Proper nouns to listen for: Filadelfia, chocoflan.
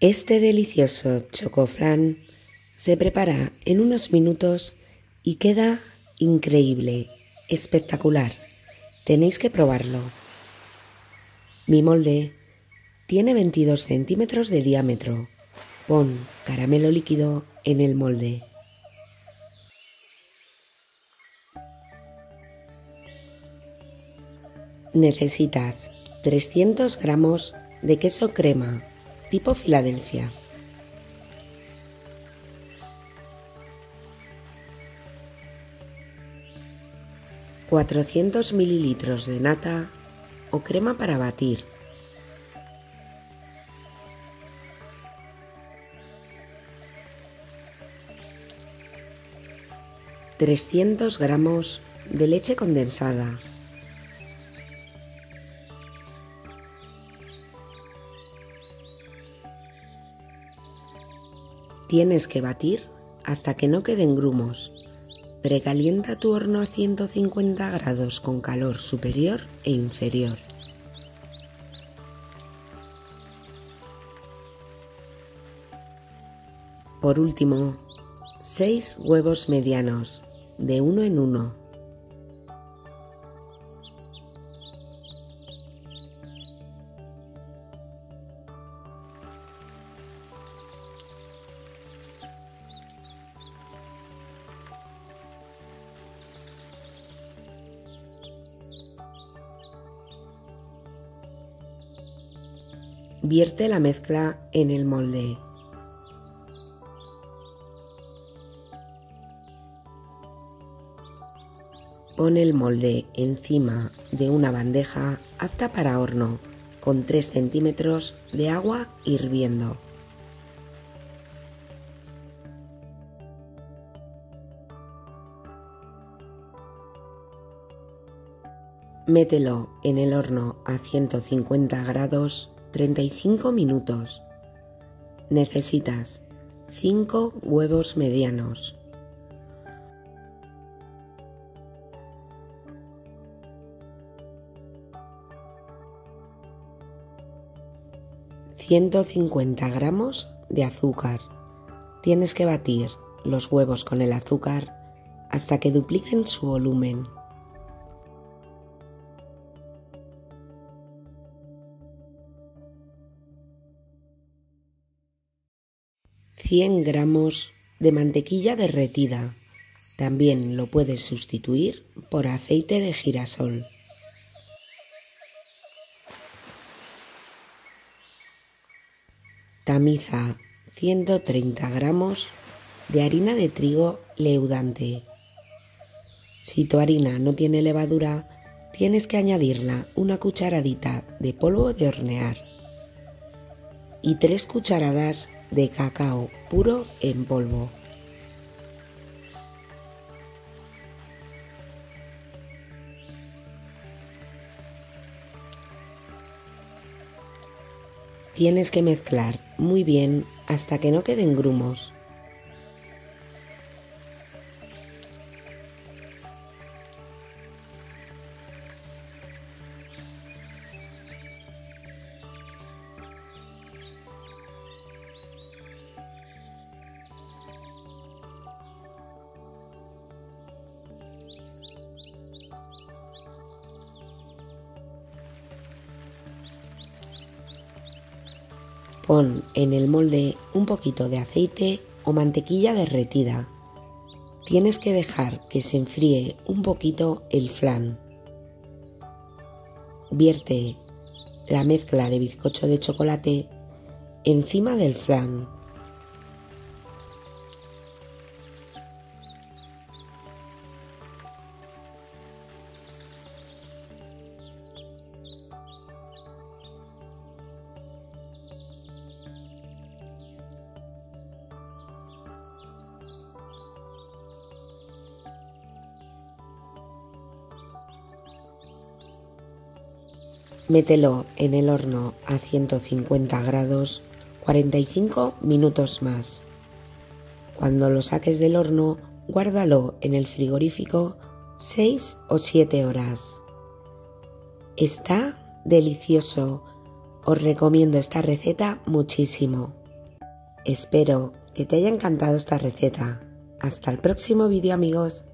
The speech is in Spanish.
Este delicioso chocoflan se prepara en unos minutos y queda increíble, espectacular. Tenéis que probarlo. Mi molde tiene 22 centímetros de diámetro. Pon caramelo líquido en el molde. Necesitas 300 gramos de queso crema, tipo Filadelfia, 400 mililitros de nata o crema para batir, 300 gramos de leche condensada, . Tienes que batir hasta que no queden grumos. Precalienta tu horno a 150 grados con calor superior e inferior. Por último, 6 huevos medianos, de uno en uno. Vierte la mezcla en el molde. Pon el molde encima de una bandeja apta para horno, con 3 centímetros de agua hirviendo. Mételo en el horno a 150 grados 35 minutos. Necesitas 5 huevos medianos, 150 gramos de azúcar. Tienes que batir los huevos con el azúcar hasta que dupliquen su volumen. . 100 gramos de mantequilla derretida, también lo puedes sustituir por aceite de girasol. . Tamiza 130 gramos de harina de trigo leudante. Si tu harina no tiene levadura, tienes que añadirla una cucharadita de polvo de hornear y 3 cucharadas de cacao puro en polvo. Tienes que mezclar muy bien hasta que no queden grumos. Pon en el molde un poquito de aceite o mantequilla derretida. Tienes que dejar que se enfríe un poquito el flan. Vierte la mezcla de bizcocho de chocolate encima del flan. Mételo en el horno a 150 grados 45 minutos más. Cuando lo saques del horno, guárdalo en el frigorífico 6 o 7 horas. Está delicioso. Os recomiendo esta receta muchísimo. Espero que te haya encantado esta receta. Hasta el próximo vídeo, amigos.